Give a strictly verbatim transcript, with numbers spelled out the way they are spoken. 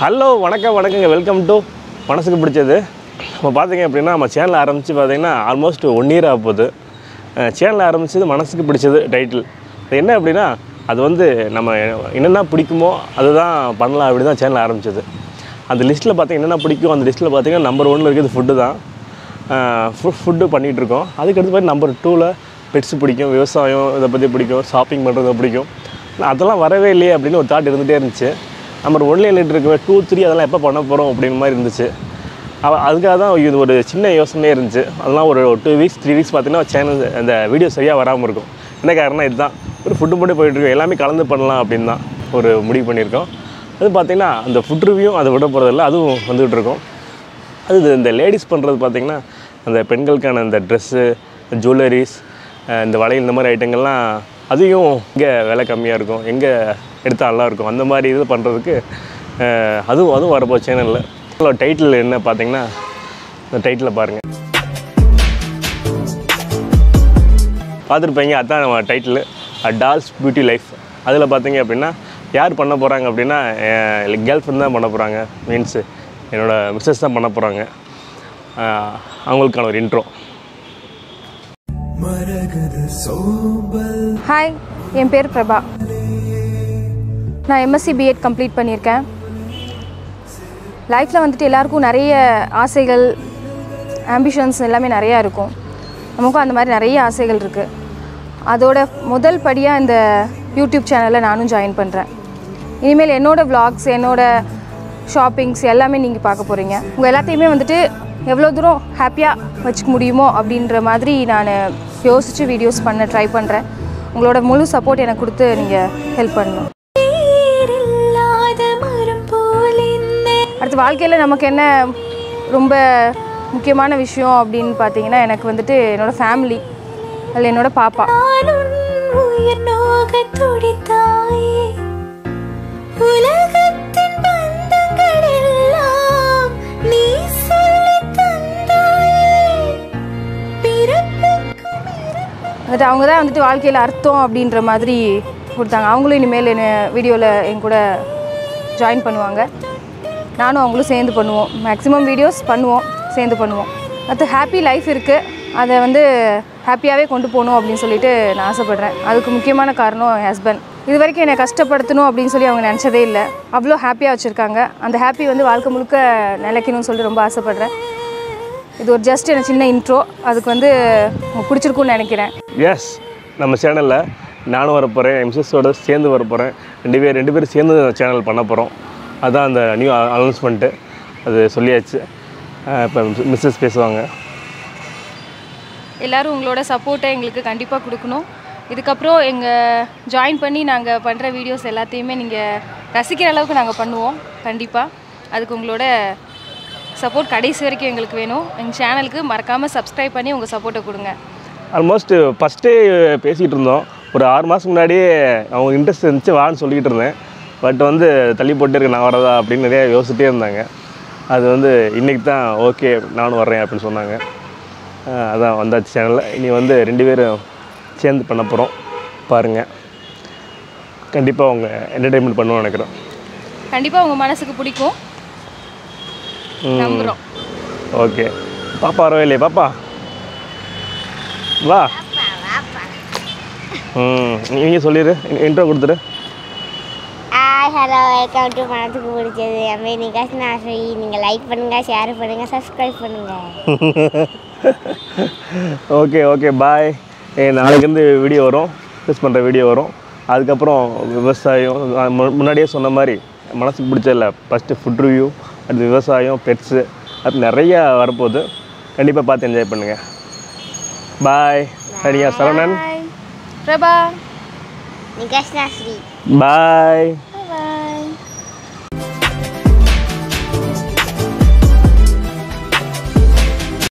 Hello வணக்கம் வணக்கங்க welcome to மனசுக்கு பிடிச்சது. இப்போ பார்த்தீங்க அப்படின்னா நம்ம சேனல் ஆரம்பித்து பார்த்தீங்கன்னா ஆல்மோஸ்ட் ஒன் இயர் ஆக போகுது. சேனல் ஆரம்பித்தது மனசுக்கு பிடிச்சது டைட்டில். அது என்ன அப்படின்னா அது வந்து நம்ம என்னென்ன பிடிக்குமோ அதுதான் பண்ணலாம் அப்படி தான் சேனல் ஆரம்பித்தது. அந்த லிஸ்ட்டில் பார்த்திங்க என்னென்ன பிடிக்கும் அந்த லிஸ்ட்டில் பார்த்திங்கன்னா நம்பர் ஒன்னில் இருக்கிறது ஃபுட்டு தான். ஃபுட் ஃபுட்டு பண்ணிகிட்ருக்கோம். அதுக்கடுத்து பார்த்திங்கன்னா நம்பர் டூவில் பெட்ஸு பிடிக்கும், விவசாயம் இதை பற்றி பிடிக்கும், ஷாப்பிங் பண்ணுறது பிடிக்கும். அதெல்லாம் வரவே இல்லையே அப்படின்னு ஒரு தாட் இருந்துகிட்டே இருந்துச்சு. நம்பர் ஒன்லே நின்றுட்டு இருக்கவே டூ த்ரீ அதெல்லாம் எப்போ பண்ண போகிறோம் அப்படிங்கிற மாதிரி இருந்துச்சு. அவ அதுக்காக தான் இது ஒரு சின்ன யோசனையே இருந்துச்சு. அதெல்லாம் ஒரு டூ வீக்ஸ் த்ரீ வீக்ஸ் பார்த்திங்கன்னா சேனல் அந்த வீடியோ சரியாக வராமல் இருக்கும். என்ன காரணம் இதுதான், ஒரு ஃபுட்டு மட்டும் போயிட்டுருக்கோம், எல்லாமே கலந்து பண்ணலாம் அப்படின்னு தான் ஒரு முடிவு பண்ணியிருக்கோம். அது பார்த்திங்கன்னா அந்த ஃபுட் ரிவ்யூவும் அதை விட போகிறதில்ல, அதுவும் வந்துகிட்ருக்கோம். அது இந்த லேடிஸ் பண்ணுறது பார்த்திங்கன்னா அந்த பெண்களுக்கான அந்த ட்ரெஸ்ஸு, ஜுவல்லரிஸ், இந்த வளையல், இந்த மாதிரி ஐட்டங்கள்லாம் அதையும் இங்கே விலை கம்மியாக இருக்கும், எங்கே எடுத்தால் நல்லாயிருக்கும், அந்த மாதிரி இது பண்ணுறதுக்கு அதுவும் அதுவும் வரப்போ சேனலில். இவ்வளோ டைட்டில் என்ன பார்த்திங்கன்னா இந்த டைட்டில் பாருங்கள், பார்த்துருப்பீங்க. அதுதான் நம்ம டைட்டில் டால்ஸ் பியூட்டி லைஃப். அதில் பார்த்திங்க அப்படின்னா யார் பண்ண போகிறாங்க அப்படின்னா கேர்ள் ஃப்ரெண்ட் தான் பண்ண போகிறாங்க, மீன்ஸு என்னோடய மிஸ்ஸஸ் தான் பண்ண போகிறாங்க. அவங்களுக்கான ஒரு இன்ட்ரோ. ஹாய், என் பேர் பிரபா. நான் எம்எஸ்சி பிஎட் கம்ப்ளீட் பண்ணியிருக்கேன். லைஃப்பில் வந்துட்டு எல்லாருக்கும் நிறைய ஆசைகள், ஆம்பிஷன்ஸ் எல்லாமே நிறையா இருக்கும். நமக்கும் அந்த மாதிரி நிறைய ஆசைகள் இருக்குது. அதோட முதல் படியாக இந்த யூடியூப் சேனலில் நானும் ஜாயின் பண்ணுறேன். இனிமேல் என்னோடய விளாக்ஸ், என்னோடய ஷாப்பிங்ஸ் எல்லாமே நீங்கள் பார்க்க போகிறீங்க. உங்கள் எல்லாத்தையுமே வந்துட்டு எவ்வளோ தூரம் ஹாப்பியாக வச்சுக்க முடியுமோ அப்படின்ற மாதிரி நான் யோசித்து வீடியோஸ் பண்ண ட்ரை பண்ணுறேன். உங்களோட முழு சப்போர்ட் எனக்கு கொடுத்து நீங்கள் ஹெல்ப் பண்ணணும். அடுத்து வாழ்க்கையில் நமக்கு என்ன ரொம்ப முக்கியமான விஷயம் அப்படின்னு பார்த்தீங்கன்னா எனக்கு வந்துட்டு என்னோடய ஃபேமிலி, அதில் என்னோடய பாப்பா. பட் அவங்க தான் வந்துட்டு வாழ்க்கையில் அர்த்தம் அப்படின்ற மாதிரி கொடுத்தாங்க. அவங்களும் இனிமேல் என்ன வீடியோவில் என் கூட ஜாயின் பண்ணுவாங்க. நானும் அவங்களும் சேர்ந்து பண்ணுவோம். மேக்ஸிமம் வீடியோஸ் பண்ணுவோம், சேர்ந்து பண்ணுவோம். அடுத்து ஹாப்பி லைஃப் இருக்குது, அதை வந்து ஹாப்பியாகவே கொண்டு போகணும் அப்படின்னு சொல்லிட்டு நான் ஆசைப்பட்றேன். அதுக்கு முக்கியமான காரணம் என் ஹஸ்பண்ட். இது வரைக்கும் என்னை கஷ்டப்படுத்தணும் அப்படின்னு சொல்லி அவங்க நினச்சதே இல்லை. அவ்வளோ ஹாப்பியாக வச்சுருக்காங்க. அந்த ஹாப்பி வந்து வாழ்க்கை முழுக்க நிலைக்கணும்னு சொல்லிட்டு ரொம்ப ஆசைப்பட்றேன். இது ஒரு ஜஸ்ட் எனக்கு சின்ன இன்ட்ரோ, அதுக்கு வந்து பிடிச்சிருக்குன்னு நினைக்கிறேன். எஸ், நம்ம சேனலில் நானும் வர போகிறேன், எம்சிஸோடு சேர்ந்து வர போகிறேன். ரெண்டு பேர் ரெண்டு பேரும் சேர்ந்து சேனல் பண்ண போகிறோம். அதுதான் அந்த நியூ அனௌன்ஸ்மெண்ட்டு, அது சொல்லியாச்சு. இப்போ மிஸ்ஸஸ் பேசுவாங்க. எல்லோரும் உங்களோட சப்போர்ட்டை எங்களுக்கு கண்டிப்பாக கொடுக்கணும். இதுக்கப்புறம் எங்கள் ஜாயின் பண்ணி நாங்கள் பண்ணுற வீடியோஸ் எல்லாத்தையுமே நீங்கள் ரசிக்கிற அளவுக்கு நாங்கள் பண்ணுவோம் கண்டிப்பாக. அதுக்கு உங்களோட சப்போர்ட் கடைசி வரைக்கும் எங்களுக்கு வேணும். எங்கள் சேனலுக்கு மறக்காமல் சப்ஸ்கிரைப் பண்ணி உங்கள் சப்போர்ட்டை கொடுங்க. ஆல்மோஸ்ட்டு ஃபஸ்ட்டே பேசிகிட்டு இருந்தோம். ஒரு ஆறு மாதம் முன்னாடியே அவங்க இன்ட்ரெஸ்ட் இருந்துச்சு வான்னு சொல்லிக்கிட்டு இருந்தேன். பட் வந்து தள்ளி போட்டு இருக்கேன் நான் வரதா அப்படின்னு நிறையா யோசிச்சுட்டே இருந்தாங்க. அது வந்து இன்றைக்கி தான் ஓகே நானும் வர்றேன் அப்படின்னு சொன்னாங்க. அதான் வந்தாச்சு சேனலில். இனி வந்து ரெண்டு பேரும் சேர்ந்து பண்ண போகிறோம். பாருங்கள், கண்டிப்பாக அவங்க என்டர்டெயின்மெண்ட் பண்ணுவோம் நினைக்கிறோம். கண்டிப்பாக உங்கள் மனசுக்கு பிடிக்கும். ஓகே, பாப்பா வரவே இல்லையே. பாப்பா வா. ம், நீங்கள் சொல்லிடு, இன்ட்ரோ கொடுத்துரு. ஹாய், ஹலோ, வெல்கம் டு மனசுக்கு பிடிச்சது. என் பேர் நிகாஷ். நான் நீங்கள் லைக் பண்ணுங்கள், ஷேர் பண்ணுங்கள், சப்ஸ்கிரைப் பண்ணுங்கள். Okay okay bye. ஏ நாளைக்குலேருந்து வீடியோ வரும், யூஸ் பண்ணுற வீடியோ வரும். அதுக்கப்புறம் விவசாயம், முன்னாடியே சொன்ன மாதிரி மனசுக்கு பிடிச்சதில்ல ஃபஸ்ட்டு ஃபுட் ரிவ்யூ, அடுத்து விவசாயம், பெட்ஸு, அது நிறையா வரப்போகுது. கண்டிப்பாக பார்த்து என்ஜாய் பண்ணுங்கள். பாய். சரியா சரவணன், பிரபா, பாய்.